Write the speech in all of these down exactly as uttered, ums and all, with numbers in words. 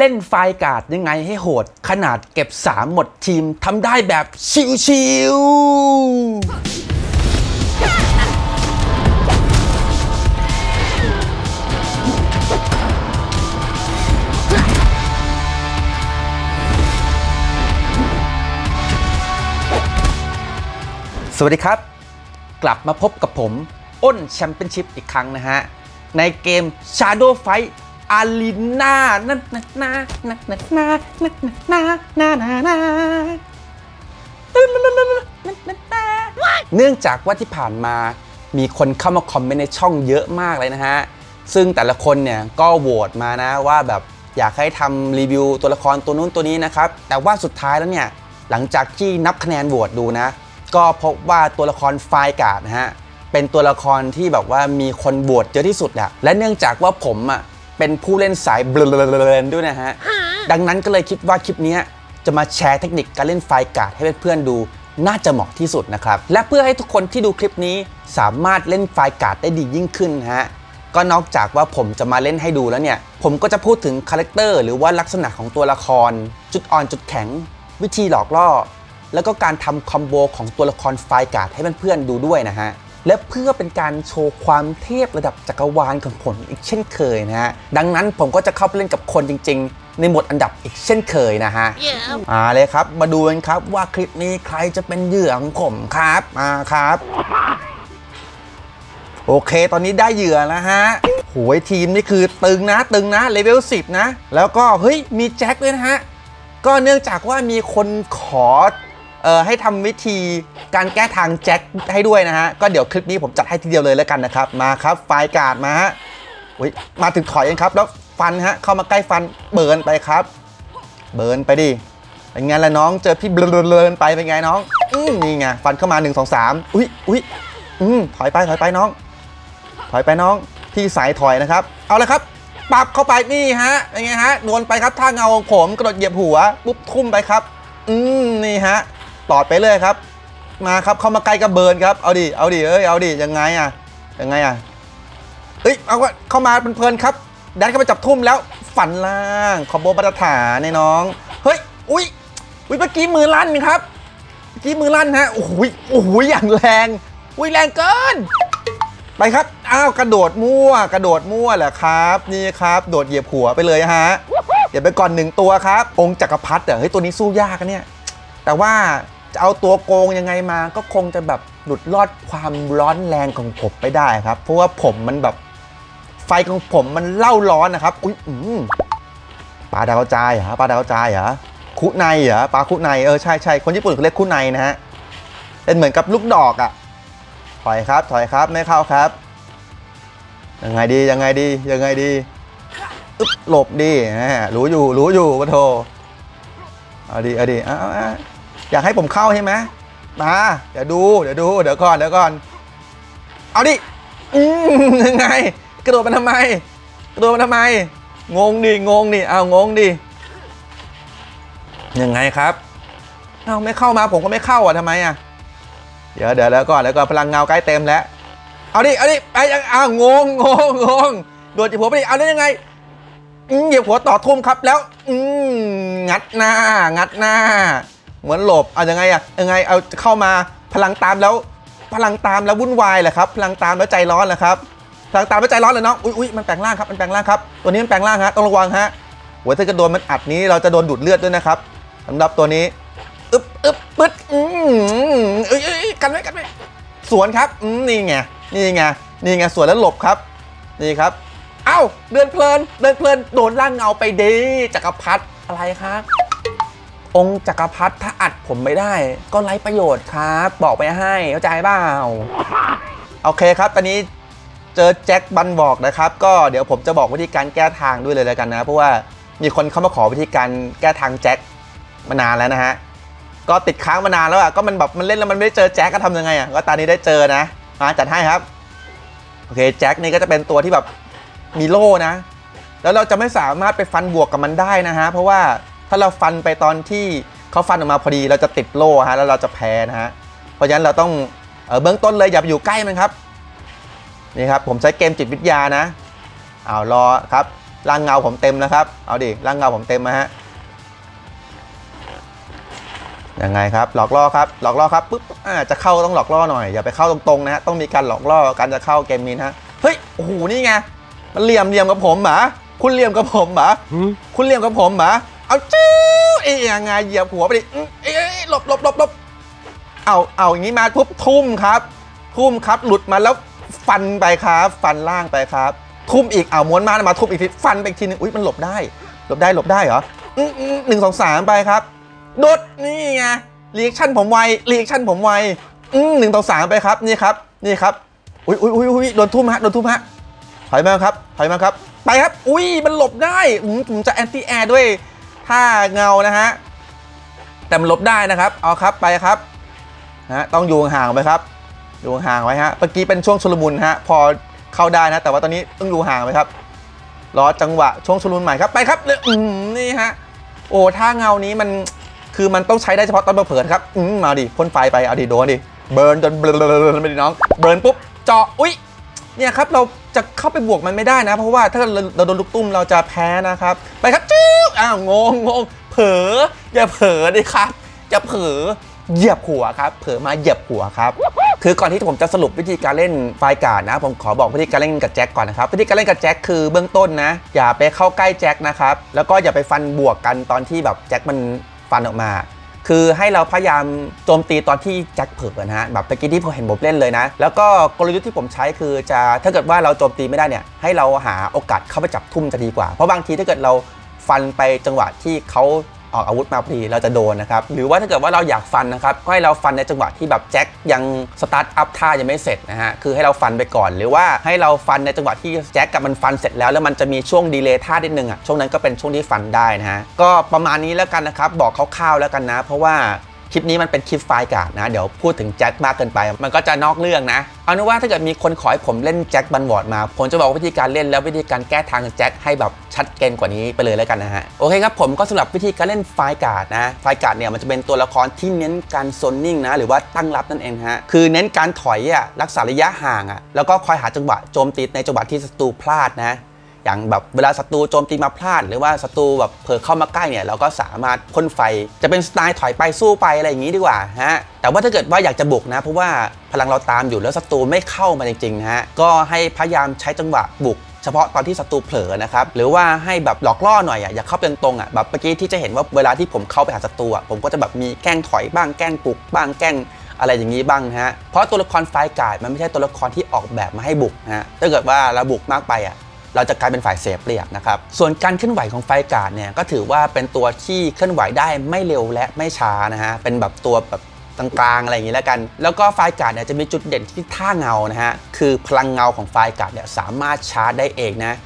เล่นไฟการ์ดยังไงให้โหดขนาดเก็บสามหมดทีมทำได้แบบชิวๆสวัสดีครับกลับมาพบกับผมอ้นแชมเปี้ยนชิพอีกครั้งนะฮะในเกม Shadow Fight Arena นั่นนะนะนะนะนะนะนะนะนะนะเนื่องจากว่าที่ผ่านมามีคนเข้ามาคอมเมนต์ในช่องเยอะมากเลยนะฮะซึ่งแต่ละคนเนี่ยก็โหวตมานะว่าแบบอยากให้ทำรีวิวตัวละครตัวนู้นตัวนี้นะครับแต่ว่าสุดท้ายแล้วเนี่ยหลังจากที่นับคะแนนโหวตดูนะก็พบว่าตัวละครไฟการ์ดนะฮะเป็นตัวละครที่แบบว่ามีคนโหวตเยอะที่สุดแหละและเนื่องจากว่าผมอ่ะเป็นผู้เล่นสายเบลนด้วยนะฮะดังนั้นก็เลยคิดว่าคลิปนี้จะมาแชร์เทคนิคการเล่นไฟการ์ดให้เพื่อนๆดูน่าจะเหมาะที่สุดนะครับและเพื่อให้ทุกคนที่ดูคลิปนี้สามารถเล่นไฟการ์ดได้ดียิ่งขึ้นฮะก็นอกจากว่าผมจะมาเล่นให้ดูแล้วเนี่ยผมก็จะพูดถึงคาแรคเตอร์หรือว่าลักษณะของตัวละครจุดอ่อนจุดแข็งวิธีหลอกล่อแล้วก็การทำคอมโบของตัวละครไฟการ์ดให้เพื่อนๆดูด้วยนะฮะและเพื่อเป็นการโชว์ความเทพระดับจักรวาลของผมอีกเช่นเคยนะฮะดังนั้นผมก็จะเข้าไปเล่นกับคนจริงๆในหมวดอันดับอีกเช่นเคยนะฮะ yeah. มาเลยครับมาดูกันครับว่าคลิปนี้ใครจะเป็นเหยื่อของผมครับมาครับ โอเคตอนนี้ได้เหยื่อแล้วฮะโหยทีมนี่คือตึงนะตึงนะเลเวลสิบนะแล้วก็เฮ้ยมีแจ็คด้วยนะฮะก็เนื่องจากว่ามีคนขอเออให้ทำวิธีการแก้ทางแจ็คให้ด้วยนะฮะก็เดี๋ยวคลิปนี้ผมจัดให้ทีเดียวเลยแล้วกันนะครับมาครับไฟการ์ดมาฮะอุ้ยมาถึงถอยเองครับแล้วฟันฮะเข้ามาใกล้ฟันเบิร์นไปครับเบิร์นไปดิเป็นไงล่ะน้องเจอพี่เบิร์นไปเป็นไงน้องอื้อนี่ไงฟันเข้ามาหนึ่ง สอง สามอุ้ยอุ้ยอืมถอยไปถอยไปน้องถอยไปน้องที่สายถอยนะครับเอาละครับปับเข้าไปนี่ฮะเป็นไงฮะโดนไปครับท่าเงาของผมกระโดดเหยียบหัวปุ๊บทุ่มไปครับอืมนี่ฮะตอดไปเลยครับมาครับเข้ามาใกล้กับเบิร์นครับเอาดิเอาดิเอ้ยเอาดิยังไงอ่ะยังไงอ่ะเอ้ยเอาว่าเข้ามาเพลินๆครับแดนเข้ามาจับทุ่มแล้วฝันล่างคอมโบมาตรฐานในน้องเฮ้ยอุ้ยอุ้ยเมื่อกี้มือลั่นครับเมื่อกี้มือลั่นฮะโอ้โหโอ้โหอย่างแรงอุ้ยแรงเกินไปครับอ้าวกระโดดมั่วกระโดดมั่วแหละครับนี่ครับโดดเหยียบหัวไปเลยฮะเหยียบไปก่อนหนึ่งตัวครับองค์จักรพรรดิเฮ้ยตัวนี้สู้ยากนะเนี่ยแต่ว่าเอาตัวโกงยังไงมาก็คงจะแบบหลุดรอดความร้อนแรงของผมไปได้ครับเพราะว่าผมมันแบบไฟของผมมันเล่าร้อนนะครับอุ้ยอืมปลาดาวจายเหรอปลาดาวจายเหรอคุไนเหรอปลาคุไนเออใช่ใช่คนญี่ปุ่นเขาเรียกคุไนนะฮะเป็นเหมือนกับลูกดอกอ่ะถอยครับถอยครับไม่เข้าครับยังไงดียังไงดียังไงดีอึ๊บหลบดีนะฮะรู้อยู่รู้อยู่ปะโธเอาดีเอาดีอ้าวอยากให้ผมเข้าใช่ไหมมาเดี๋ยวดูเดี๋ยวดูเดี๋ยวก่อนเดี๋ยวก่อนเอาดิอืมยังไงกระโดดมันทำไมกระโดดมันทำไมงงดิงงดิเอางงดิยังไงครับเอาไม่เข้ามาผมก็ไม่เข้าอ่ะทำไมอ่ะเดี๋ยวเดี๋ยวแล้วก่อนแล้วก่อนพลังเงาใกล้เต็มแล้วเอาดิเอาดิไปเอางงงงงงโดดจีบหัวไปดิเอาได้ยังไงเหยียบหัวต่อทุ่มครับแล้วอืมงัดหน้างัดหน้าเหมือนหลบเอายังไงอะยังไงเอาเข้ามาพลังตามแล้วพลังตามแล้ววุ่นวายเหรอครับพลังตามแล้วใจร้อนเหรอครับพลังตามแล้วใจร้อนเหรอเนาะอุ้ยมันแปลงร่างครับมันแปลงร่างครับตัวนี้มันแปลงร่างฮะต้องระวังฮะหัวถ้าโดนมันอัดนี้เราจะโดนดูดเลือดด้วยนะครับสำหรับตัวนี้อึบอึบปึ๊ดอืมเอ้ยกันไว้กันไว้สวนครับนี่ไงนี่ไงนี่ไงสวนแล้วหลบครับนี่ครับเอ้าเดินเพลินเดินเพลินโดนร่างเงาไปดีจักรพรรดิอะไรครับองค์จักรพรรดิถ้าอัดผมไม่ได้ก็ไร้ประโยชน์ครับบอกไปให้เข้าใจเปล่าโอเคครับตอนนี้เจอแจ็คบันบอกนะครับก็เดี๋ยวผมจะบอกวิธีการแก้ทางด้วยเลยแล้วกันนะเพราะว่ามีคนเข้ามาขอวิธีการแก้ทางแจ็คมานานแล้วนะฮะก็ติดค้างมานานแล้วอ่ะก็มันแบบมันเล่นแล้วมันไม่ได้เจอแจ็คก็ทำยังไงอ่ะก็ตอนนี้ได้เจอนะมาจัดให้ครับโอเคแจ็คนี่ก็จะเป็นตัวที่แบบมีโล่นะแล้วเราจะไม่สามารถไปฟันบวกกับมันได้นะฮะเพราะว่าถ้าเราฟันไปตอนที่เขาฟันออกมาพอดีเราจะติดโล่ฮะแล้วเราจะแพ้นะฮะเพราะฉะนั้นเราต้องเออเบื้องต้นเลยอย่าไปอยู่ใกล้มันครับนี่ครับผมใช้เกมจิตวิทยานะเอารอครับ ร่างเงาผมเต็มนะครับเอาดิร่างเงาผมเต็มมาฮะยังไงครับหลอกล่อครับหลอกล่อครับปุ๊บจะเข้าต้องหลอกล่อหน่อยอย่าไปเข้าตรงๆนะฮะต้องมีการหลอกล่อการจะเข้าเกมนี้ฮะเฮ้ยโอ้โหนี่ไงมันเหลี่ยมเหลี่ยมกับผมหมาคุณเหลี่ยมกับผมหมาคุณเหลี่ยมกับผมหมาเอาจู้เอียงไงเหยียบหัวไปดิเอ้ยหลบหลบหลบหลบเอาเอาอย่างนี้มาปุ๊บทุ่มครับทุ่มครับหลุดมาแล้วฟันไปครับฟันล่างไปครับทุ่มอีกเอาม้วนมามาทุ่มอีกทีฟันไปอีกทีนึงอุ้ยมันหลบได้หลบได้หลบได้เหรอหนึ่งสองสามไปครับโดดนี่ไงรีแอคชั่นผมไวรีแอคชั่นผมไวหนึ่งต่อสามไปครับนี่ครับนี่ครับอุ้ยอุ้ยอุ้ยอุ้ยโดนทุ่มฮะโดนทุ่มฮะถอยมาครับถอยมาครับไปครับอุ้ยมันหลบได้ผมจะแอนตี้แอร์ด้วยท่าเงานะฮะแต่มันหลบได้นะครับเอาครับไปครับนะต้องอยู่ห่างไปครับอยู่ห่างไว้ฮะเมื่อกี้เป็นช่วงชุลมุนฮะพอเข้าได้นะแต่ว่าตอนนี้ต้องอยู่ห่างไปครับรอจังหวะช่วงชุลมุนใหม่ครับไปครับเลยนี่ฮะโอ้ท่าเงานี้มันคือมันต้องใช้ได้เฉพาะตอนเปิดครับอืมมาดิพ่นไฟไปเอาดิโดนดิเบิร์นจนเบิร์นไปดิน้องเบิร์นปุ๊บเจาะอุ้ยเนี่ยครับเราจะเข้าไปบวกมันไม่ได้นะเพราะว่าถ้าเราโดนลูกตุ้มเราจะแพ้นะครับไปครับจื๊ออ้าวงงงงเผลออย่าเผลอดิครับจะเผลอเหยียบหัวครับเผลอมาเหยียบหัวครับคือก่อนที่ผมจะสรุปวิธีการเล่นไฟการ์ดนะผมขอบอกวิธีการเล่นกับแจ็คก่อนนะครับวิธีการเล่นกับแจ็คคือเบื้องต้นนะอย่าไปเข้าใกล้แจ็คนะครับแล้วก็อย่าไปฟันบวกกันตอนที่แบบแจ็คมันฟันออกมาคือให้เราพยายามโจมตีตอนที่แจ็คเผลอนะฮะแบบเมื่อกี้ที่ผมเห็นผมเล่นเลยนะแล้วก็กลยุทธ์ที่ผมใช้คือจะถ้าเกิดว่าเราโจมตีไม่ได้เนี่ยให้เราหาโอกาสเข้าไปจับทุ่มจะดีกว่าเพราะบางทีถ้าเกิดเราฟันไปจังหวะที่เขาออกอาวุธมาพอดีเราจะโดนนะครับหรือว่าถ้าเกิดว่าเราอยากฟันนะครับก็ให้เราฟันในจังหวะที่แบบแจ็คยังสตาร์ทอัพท่ายังไม่เสร็จนะฮะคือให้เราฟันไปก่อนหรือว่าให้เราฟันในจังหวะที่แจ็คกับมันฟันเสร็จแล้วแล้วมันจะมีช่วงดีเลย์ท่านิดนึงอ่ะช่วงนั้นก็เป็นช่วงที่ฟันได้นะฮะก็ประมาณนี้แล้วกันนะครับบอกคร่าวๆแล้วกันนะเพราะว่าคลิปนี้มันเป็นคลิปไฟการ์ดนะเดี๋ยวพูดถึงแจ็คมากเกินไปมันก็จะนอกเรื่องนะเอาเป็นว่าถ้าเกิดมีคนขอให้ผมเล่นแจ็คบันวอร์ดมาผมจะบอกวิธีการเล่นแล้ววิธีการแก้ทางแจ็คให้แบบชัดเจนกว่านี้ไปเลยแล้วกันนะฮะโอเคครับผมก็สำหรับวิธีการเล่นไฟการ์ดนะไฟการ์ดเนี่ยมันจะเป็นตัวละครที่เน้นการโซนนิ่งนะหรือว่าตั้งรับนั่นเองฮะคือเน้นการถอยอ่ะรักษาระยะห่างอ่ะแล้วก็คอยหาจังหวะโจมตีในจังหวะที่ศัตรูพลาดนะอย่างแบบเวลาศัตรูโจมตีมาพลาดหรือว่าศัตรูแบบเผลอเข้ามาใกล้เนี่ยเราก็สามารถพ่นไฟจะเป็นสไตล์ถอยไปสู้ไปอะไรอย่างนี้ดีกว่าฮะแต่ว่าถ้าเกิดว่าอยากจะบุกนะเพราะว่าพลังเราตามอยู่แล้วศัตรูไม่เข้ามาจริงๆฮะก็ให้พยายามใช้จังหวะบุกเฉพาะตอนที่ศัตรูเผลอนะครับหรือว่าให้แบบหลอกล่อหน่อยอ่ะอย่าเข้าเป็นตรงอ่ะแบบเมื่อกี้ที่จะเห็นว่าเวลาที่ผมเข้าไปหาศัตรูอ่ะผมก็จะแบบมีแกล้งถอยบ้างแกล้งปลุกบ้างแกล้งอะไรอย่างนี้บ้างฮะเพราะตัวละครไฟการ์ดมันไม่ใช่ตัวละครที่ออกแบบมาให้บุกฮะถ้าเกิดว่าเราบุกมากไปอ่ะเราจะกลายเป็นฝ่ายเสียเปรียบนะครับส่วนการเคลื่อนไหวของไฟการ์ดเนี่ยก็ถือว่าเป็นตัวที่เคลื่อนไหวได้ไม่เร็วและไม่ช้านะฮะเป็นแบบตัวแบบกลางๆอะไรอย่างนี้แล้วกันแล้วก็ไฟการ์ดเนี่ยจะมีจุดเด่นที่ท่าเงานะฮะคือพลังเงาของไฟการ์ดเนี่ยสามารถชาร์จได้เองนะแ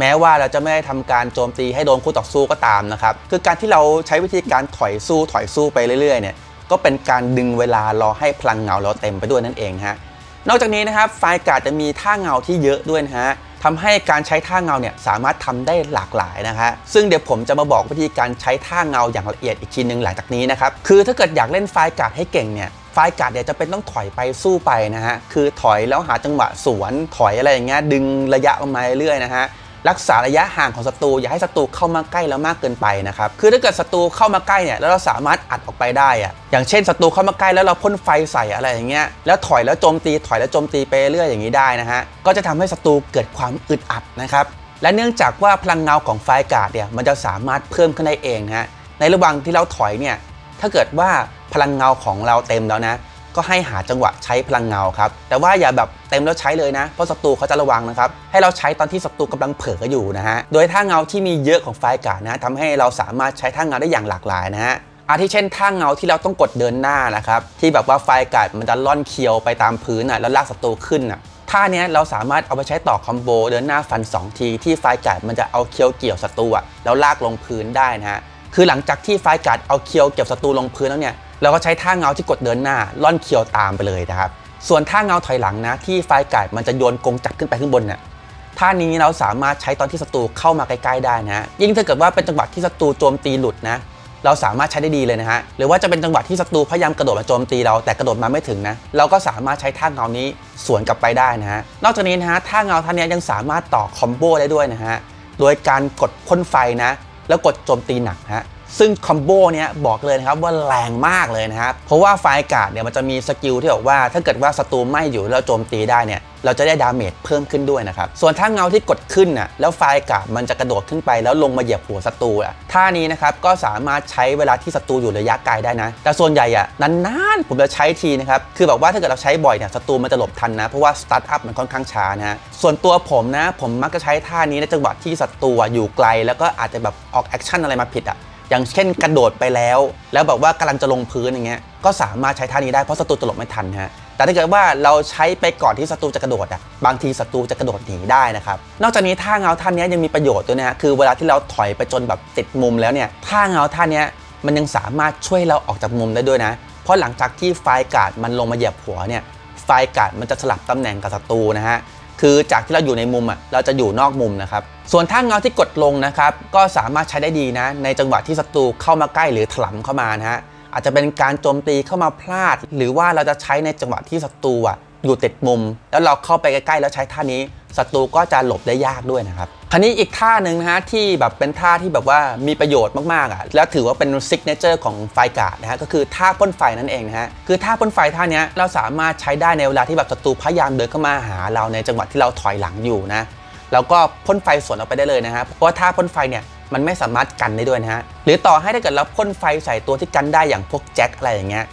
ม้ว่าเราจะไม่ได้ทำการโจมตีให้โดนคู่ต่อสู้ก็ตามนะครับคือการที่เราใช้วิธีการถอยสู้ถอยสู้ไปเรื่อยๆเนี่ยก็เป็นการดึงเวลารอให้พลังเงาเราเต็มไปด้วยนั่นเองฮะนอกจากนี้นะครับไฟการ์ดจะมีท่าเงาที่เยอะด้วยนะฮะทำให้การใช้ท่าเงาเนี่ยสามารถทำได้หลากหลายนะฮะซึ่งเดี๋ยวผมจะมาบอกวิธีการใช้ท่าเงาอย่างละเอียดอีกทีนึงหลังจากนี้นะครับคือถ้าเกิดอยากเล่นไฟการ์ดให้เก่งเนี่ยไฟการ์ดเนี่ยจะเป็นต้องถอยไปสู้ไปนะฮะคือถอยแล้วหาจังหวะสวนถอยอะไรอย่างเงี้ยดึงระยะออกมาเรื่อยๆนะฮะรักษาระยะห่างของศัตรูอย่าให้ศัตรูเข้ามาใกล้แล้วมากเกินไปนะครับคือถ้าเกิดศัตรูเข้ามาใกล้เนี่ยแล้วเราสามารถอัดออกไปได้อะอย่างเช่นศัตรูเข้ามาใกล้แล้วเราพ่นไฟใส่อะไรอย่างเงี้ยแล้วถอยแล้วโจมตีถอยแล้วโจมตีไปเรื่อยอย่างนี้ได้นะฮะก็จะทำให้ศัตรูเกิดความอึดอัดนะครับและเนื่องจากว่าพลังเงาของไฟการ์ดเนี่ยมันจะสามารถเพิ่มขึ้นได้เองฮะในระหว่างที่เราถอยเนี่ยถ้าเกิดว่าพลังเงาของเราเต็มแล้วนะก็ให้หาจังหวะใช้พลังเงาครับแต่ว่าอย่าแบบเต็มแล้วใช้เลยนะเพราะศัตรูเขาจะระวังนะครับให้เราใช้ตอนที่ศัตรูกำลังเผลออยู่นะฮะโดยท่าเงาที่มีเยอะของไฟการ์ดนะทำให้เราสามารถใช้ท่าเงาได้อย่างหลากหลายนะฮะอาทิเช่นท่าเงาที่เราต้องกดเดินหน้านะครับที่แบบว่าไฟการ์ดมันจะล่อนเคียวไปตามพื้นนะแล้วลากศัตรูขึ้นนะท่านี้เราสามารถเอาไปใช้ต่อคอมโบเดินหน้าฟันสองทีที่ไฟการ์ดมันจะเอาเคียวเกี่ยวศัตรูแล้วลากลงพื้นได้นะฮะคือหลังจากที่ไฟการ์ดเอาเคียวเกี่ยวศัตรูลงพื้นแล้วเนี่ยเราก็ใช้ท่าเงาที่กดเดินหน้าล่อนเคียวตามไปเลยนะครับส่วนท่าเงาถอยหลังนะที่ไฟการ์ดมันจะโยนกงจักรขึ้นไปขึ้นบนเนี่ยท่านี้เราสามารถใช้ตอนที่ศัตรูเข้ามาใกล้ๆได้นะยิ่งถ้าเกิดว่าเป็นจังหวะที่ศัตรูโจมตีหลุดนะเราสามารถใช้ได้ดีเลยนะฮะหรือว่าจะเป็นจังหวะที่ศัตรูพยายามกระโดดมาโจมตีเราแต่กระโดดมาไม่ถึงนะเราก็สามารถใช้ท่าเงานี้สวนกลับไปได้นะฮะนอกจากนี้นะฮะท่าเงาท่านี้ยังสามารถต่อคอมโบได้ด้วยนะฮะ โดยการกดพ่นไฟนะแล้วกดโจมตีหนักฮะซึ่งคอมโบเนี้ยบอกเลยนะครับว่าแรงมากเลยนะครับเพราะว่าไฟอากาศเนี่ยมันจะมีสกิลที่บอกว่าถ้าเกิดว่าศัตรูไม่อยู่แล้วโจมตีได้เนี่ยเราจะได้ดาเมจเพิ่มขึ้นด้วยนะครับส่วนถ้าเงาที่กดขึ้นน่ะแล้วไฟอากาศมันจะกระโดดขึ้นไปแล้วลงมาเหยียบหัวศัตรูอ่ะท่านี้นะครับก็สามารถใช้เวลาที่ศัตรูอยู่ระยะไกลได้นะแต่ส่วนใหญ่อ่ะนานๆผมจะใช้ทีนะครับคือแบบว่าถ้าเกิดเราใช้บ่อยเนี่ยศัตรูมันจะหลบทันนะเพราะว่าสตาร์ทอัพมันค่อนข้างช้านะส่วนตัวผมนะผมมักจะใช้ท่านี้ในจังหวะที่ศัตรูอยู่ไกลแล้วก็อาจจะแบบออกแอคชั่นอะไรมาผิดอ่ะอย่างเช่นกระโดดไปแล้วแล้วแบบว่ากำลังจะลงพื้นอย่างเงี้ยก็สามารถใช้ท่านี้ได้เพราะศัตรูจะหลบไม่ทันฮะแต่ถ้าเกิดว่าเราใช้ไปก่อนที่ศัตรูจะกระโดดอ่ะบางทีศัตรูจะกระโดดหนีได้นะครับนอกจากนี้ท่าเงาท่านี้ยังมีประโยชน์ด้วยนะคือเวลาที่เราถอยไปจนแบบติดมุมแล้วเนี่ยท่าเงาท่านี้มันยังสามารถช่วยเราออกจากมุมได้ด้วยนะเพราะหลังจากที่ไฟการ์ดมันลงมาเหยียบหัวเนี่ยไฟการ์ดมันจะสลับตำแหน่งกับศัตรูนะฮะคือจากที่เราอยู่ในมุมอ่ะเราจะอยู่นอกมุมนะครับส่วนท่าเงาที่กดลงนะครับก็สามารถใช้ได้ดีนะในจังหวะที่ศัตรูเข้ามาใกล้หรือถล่มเข้ามานะฮะอาจจะเป็นการโจมตีเข้ามาพลาดหรือว่าเราจะใช้ในจังหวะที่ศัตรูอ่ะอยู่ติดมุมแล้วเราเข้าไปใกล้ๆแล้วใช้ท่านี้ศัตรูก็จะหลบได้ยากด้วยนะครับคราวนี้อีกท่าหนึ่งนะฮะที่แบบเป็นท่าที่แบบว่ามีประโยชน์มากๆอ่ะแล้วถือว่าเป็นซิกเนเจอร์ของไฟการ์ดนะฮะก็คือท่าพ่นไฟนั่นเองนะฮะคือท่าพ่นไฟท่านี้เราสามารถใช้ได้ในเวลาที่แบบศัตรูพยายามเดินเข้ามาหาเราในจังหวะที่เราถอยหลังอยู่นะแล้วก็พ่นไฟสวนออกไปได้เลยนะฮะเพราะว่าท่าพ่นไฟเนี่ยมันไม่สามารถกันได้ด้วยนะฮะหรือต่อให้ถ้าเกิดเราพ่นไฟใส่ตัวที่กันได้อย่างพวกแจ็คอะไรอย่างเงี้ย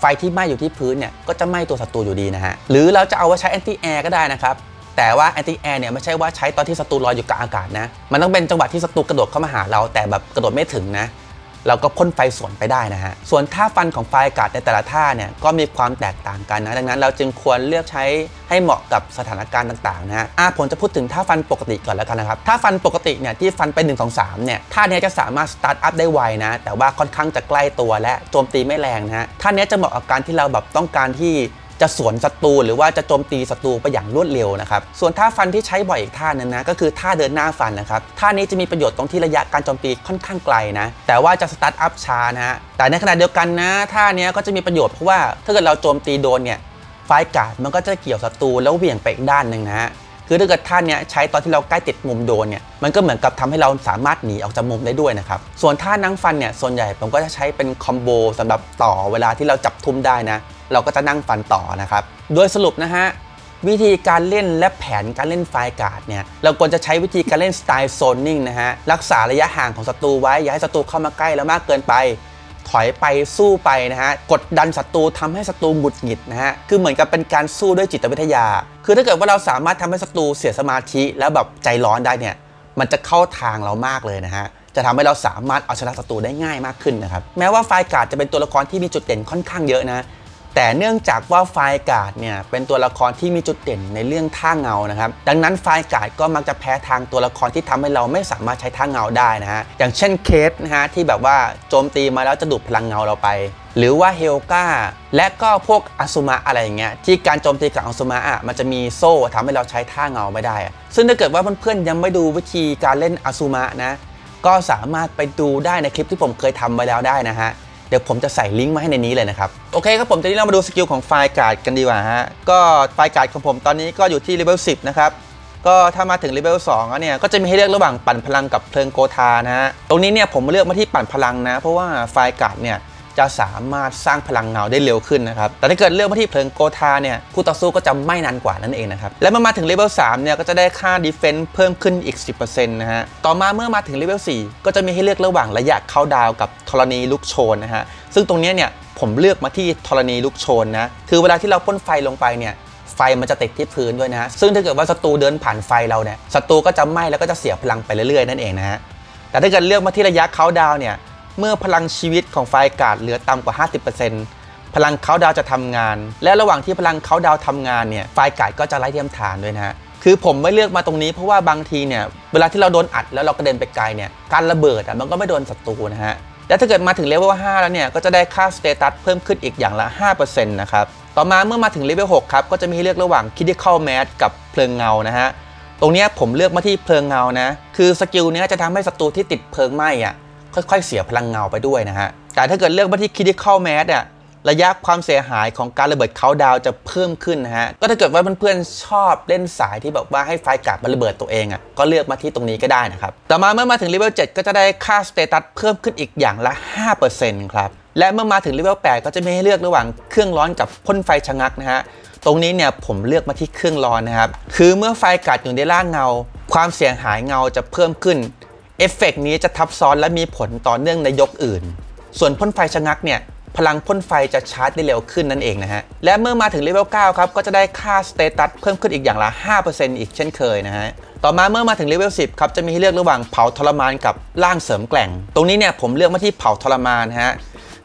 ไฟที่ไหม้อยู่ที่พื้นเนี่ยก็จะไหม้ตัวศัตรูอยู่ดีนะฮะหรือเราจะเอาไว้ใช้แอนตี้แอร์ก็ได้นะครับแต่ว่าแอนตี้แอร์เนี่ยไม่ใช่ว่าใช้ตอนที่ศัตรูลอยอยู่กลางอากาศนะมันต้องเป็นจังหวะที่ศัตรูกระโดดเข้ามาหาเราแต่แบบกระโดดไม่ถึงนะเราก็พ่นไฟสวนไปได้นะฮะส่วนท่าฟันของไฟอากาศในแต่ละท่าเนี่ยก็มีความแตกต่างกันนะดังนั้นเราจึงควรเลือกใช้ให้เหมาะกับสถานการณ์ต่างๆนะฮะอ่ะผมจะพูดถึงท่าฟันปกติก่อนแล้วกันนะครับท่าฟันปกติเนี่ยที่ฟันไปหนึ่ง สอง สามเนี่ยท่านี้จะสามารถสตาร์ทอัพได้ไวนะแต่ว่าค่อนข้างจะใกล้ตัวและโจมตีไม่แรงนะฮะท่านี้จะเหมาะกับการที่เราแบบต้องการที่จะสวนศัตรูหรือว่าจะโจมตีศัตรูไปอย่างรวดเร็วนะครับส่วนท่าฟันที่ใช้บ่อยอีกท่านึงนะก็คือท่าเดินหน้าฟันนะครับท่านี้จะมีประโยชน์ตรงที่ระยะการโจมตีค่อนข้างไกลนะแต่ว่าจะสตาร์ทอัพช้านะฮะแต่ในขณะเดียวกันนะท่านี้ก็จะมีประโยชน์เพราะว่าถ้าเกิดเราโจมตีโดนเนี่ยไฟการ์ดมันก็จะเกี่ยวศัตรูแล้วเหวี่ยงไปอีกด้านหนึ่งนะฮะคือถ้าเกิดท่านเนี่ยใช้ตอนที่เราใกล้ติดมุมโดนเนี่ยมันก็เหมือนกับทำให้เราสามารถหนีออกจากมุมได้ด้วยนะครับส่วนท่านั่งฟันเนี่ยส่วนใหญ่ผมก็จะใช้เป็นคอมโบสำหรับต่อเวลาที่เราจับทุ่มได้นะเราก็จะนั่งฟันต่อนะครับโดยสรุปนะฮะวิธีการเล่นและแผนการเล่นไฟการ์ดเนี่ยเราควรจะใช้วิธีการเล่นสไตล์โซนนิ่งนะฮะรักษาระยะห่างของศัตรูไว้อย่าให้ศัตรูเข้ามาใกล้แล้วมากเกินไปถอยไปสู้ไปนะฮะกดดันศัตรูทำให้ศัตรูหงุดหงิดนะฮะคือเหมือนกับเป็นการสู้ด้วยจิตวิทยาคือถ้าเกิดว่าเราสามารถทำให้ศัตรูเสียสมาธิแล้วแบบใจร้อนได้เนี่ยมันจะเข้าทางเรามากเลยนะฮะจะทำให้เราสามารถเอาชนะศัตรูได้ง่ายมากขึ้นนะครับแม้ว่าไฟการ์ดจะเป็นตัวละครที่มีจุดเด่นค่อนข้างเยอะนะแต่เนื่องจากว่าไฟการ์ดเนี่ยเป็นตัวละครที่มีจุดเด่นในเรื่องท่าเงานะครับดังนั้นไฟการ์ดก็มักจะแพ้ทางตัวละครที่ทำให้เราไม่สามารถใช้ท่าเงาได้นะฮะอย่างเช่นเคสนะฮะที่แบบว่าโจมตีมาแล้วจะดูดพลังเงาเราไปหรือว่าเฮลกาและก็พวกอสุมะอะไรอย่างเงี้ยที่การโจมตีกับอสุมะอ่ะมันจะมีโซ่ทำให้เราใช้ท่าเงาไม่ได้ซึ่งถ้าเกิดว่าเพื่อนๆยังไม่ดูวิธีการเล่นอสุมะนะก็สามารถไปดูได้ในคลิปที่ผมเคยทำไว้แล้วได้นะฮะเดี๋ยวผมจะใส่ลิงก์มาให้ในนี้เลยนะครับโอเคครับผมตอนนี้เรามาดูสกิลของไฟการ์ดกันดีกว่าฮะก็ไฟการ์ดของผมตอนนี้ก็อยู่ที่เลเวลสิบนะครับก็ถ้ามาถึงเลเวลสองแล้วเนี่ยก็จะมีให้เลือกระหว่างปั่นพลังกับเพลิงโกธานะฮะตรงนี้เนี่ยผมเลือกมาที่ปั่นพลังนะเพราะว่าไฟการ์ดเนี่ยจะสามารถสร้างพลังเงาได้เร็วขึ้นนะครับแต่ถ้าเกิดเลือกมาที่เพลิงโกธาเนี่ยคู่ต่อสู้ก็จะไม่นานกว่านั่นเองนะครับและเมื่อมาถึงเลเวลสามเนี่ยก็จะได้ค่าดีเฟนซ์เพิ่มขึ้นอีก สิบเปอร์เซ็นต์ นะฮะต่อมาเมื่อมาถึงเลเวลสี่ก็จะมีให้เลือกระหว่างระยะเข้าดาวกับธรณีลุกโชนนะฮะซึ่งตรงนี้เนี่ยผมเลือกมาที่ธรณีลุกโชนนะคือเวลาที่เราพ่นไฟลงไปเนี่ยไฟมันจะติดที่พื้นด้วยนะซึ่งถ้าเกิดว่าศัตรูเดินผ่านไฟเราเนี่ยศัตรูก็จะไหม้แล้วก็จะเสียพลังไปเรื่อยๆนั่นเองนะฮะแต่ถ้าเกิดเลือกมาที่ระยะเข้าดาวเนี่ยเมื่อพลังชีวิตของไฟการ์ดเหลือต่ำกว่า ห้าสิบเปอร์เซ็นต์ พลังเขาดาวจะทำงานและระหว่างที่พลังเขาดาวทำงานเนี่ยไฟการ์ดก็จะไร้เทียมทานด้วยนะฮะคือผมไม่เลือกมาตรงนี้เพราะว่าบางทีเนี่ยเวลาที่เราโดนอัดแล้วเรากระเด็นไปไกลเนี่ยการระเบิดอ่ะมันก็ไม่โดนศัตรูนะฮะและถ้าเกิดมาถึงเลเวลห้าแล้วเนี่ยก็จะได้ค่าสเตตัสเพิ่มขึ้นอีกอย่างละ ห้าเปอร์เซ็นต์ นะครับต่อมาเมื่อมาถึงเลเวลหกครับก็จะมีเลือกระหว่างCritical Massกับเพลิงเงานะฮะตรงนี้ผมเลือกมาที่เพลิงเงานะคือสกิลเนี้ยจะทำให้ศัตรูที่ติดเพลิงไหม้อ่ะค่อยๆเสียพลังเงาไปด้วยนะฮะแต่ถ้าเกิดเลือกมาที่ Critical Mass อ่ะ ระยะความเสียหายของการระเบิดเคาน์ดาวน์จะเพิ่มขึ้นนะฮะก็ถ้าเกิดว่าเพื่อนๆชอบเล่นสายที่แบบว่าให้ไฟกลับมาระเบิดตัวเองอ่ะก็เลือกมาที่ตรงนี้ก็ได้นะครับต่อมาเมื่อมาถึงเลเวลเจ็ดก็จะได้ค่าสเตตัสเพิ่มขึ้นอีกอย่างละ ห้าเปอร์เซ็นต์ ครับและเมื่อมาถึงเลเวลแปดก็จะไม่ให้เลือกระหว่างเครื่องร้อนกับพ่นไฟชะงักนะฮะตรงนี้เนี่ยผมเลือกมาที่เครื่องร้อนนะครับคือเมื่อไฟกัดอยู่ในร่างเงาความเสียหายเงาจะเพิ่มขึ้นเอฟเฟกต์นี้จะทับซ้อนและมีผลต่อเนื่องในยกอื่นส่วนพ่นไฟชะงักเนี่ยพลังพ่นไฟจะชาร์จได้เร็วขึ้นนั่นเองนะฮะและเมื่อมาถึงเลเวลเก้าครับก็จะได้ค่าสเตตัสเพิ่มขึ้นอีกอย่างละ ห้าเปอร์เซ็นต์ อีกเช่นเคยนะฮะต่อมาเมื่อมาถึงเลเวลสิบครับจะมีให้เลือกระหว่างเผาทรมานกับร่างเสริมแกร่งตรงนี้เนี่ยผมเลือกมาที่เผาทรมานฮะ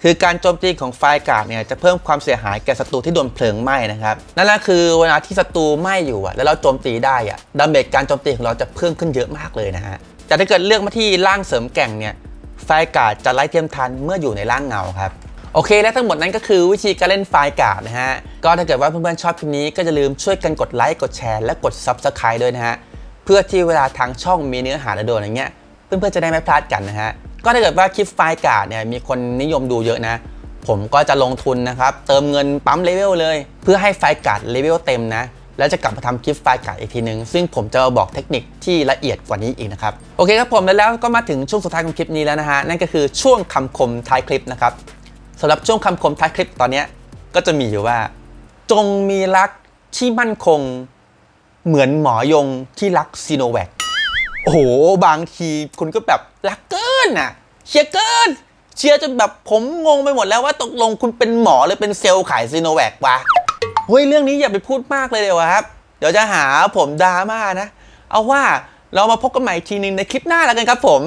คือการโจมตีของไฟกาดเนี่ยจะเพิ่มความเสียหายแก่ศัตรูที่โดนเพลิงไหม้นะครับนั่นแหละคือเวลาที่ศัตรูไหม้อยู่อะแล้วเราโจมตีได้อะดาเมจการโจมตีของเราจะเพิ่มขึ้นเยอะมากเลยนะฮะแต่ถ้าเกิดเลือกมาที่ร่างเสริมแกร่งเนี่ยไฟกาดจะไล่เทียมทันเมื่ออยู่ในร่างเงาครับโอเคและทั้งหมดนั้นก็คือวิธีการเล่นไฟกาดนะฮะก็ถ้าเกิดว่าเพื่อนๆชอบคลิปนี้ก็จะลืมช่วยกันกดไลค์กดแชร์และกด ซับสไครบ์ ด้วยนะฮะเพื่อที่เวลาทางช่องมีเนื้อหาระดับอะไรเงี้ยเพื่อนๆจะได้ไม่พลาดกันนะฮะก็ถ้าเกิดว่าคลิปไฟล์การ์ดเนี่ยมีคนนิยมดูเยอะนะผมก็จะลงทุนนะครับเติมเงินปั๊มเลเวลเลยเพื่อให้ไฟล์การ์ดเลเวลเต็มนะแล้วจะกลับมาทำคลิปไฟล์การ์ดอีกทีนึงซึ่งผมจะบอกเทคนิคที่ละเอียดกว่านี้อีกนะครับโอเคครับผมแล้วก็มาถึงช่วงสุดท้ายของคลิปนี้แล้วนะฮะนั่นก็คือช่วงคำคมท้ายคลิปนะครับสำหรับช่วงคำคมท้ายคลิปตอนนี้ก็จะมีอยู่ว่าจงมีรักที่มั่นคงเหมือนหมอยงที่รักซีโนแวคโอ้โหบางทีคุณก็แบบรักเกินน่ะเชียร์เกินเชียร์จนแบบผมงงไปหมดแล้วว่าตกลงคุณเป็นหมอหรือเป็นเซลล์ขายซีโนแวควะเฮ้ยเรื่องนี้อย่าไปพูดมากเลยเดี๋ยวครับเดี๋ยวจะหาผมดราม่านะเอาว่าเรามาพบกันใหม่ทีนึงในคลิปหน้าแล้วกันครับผม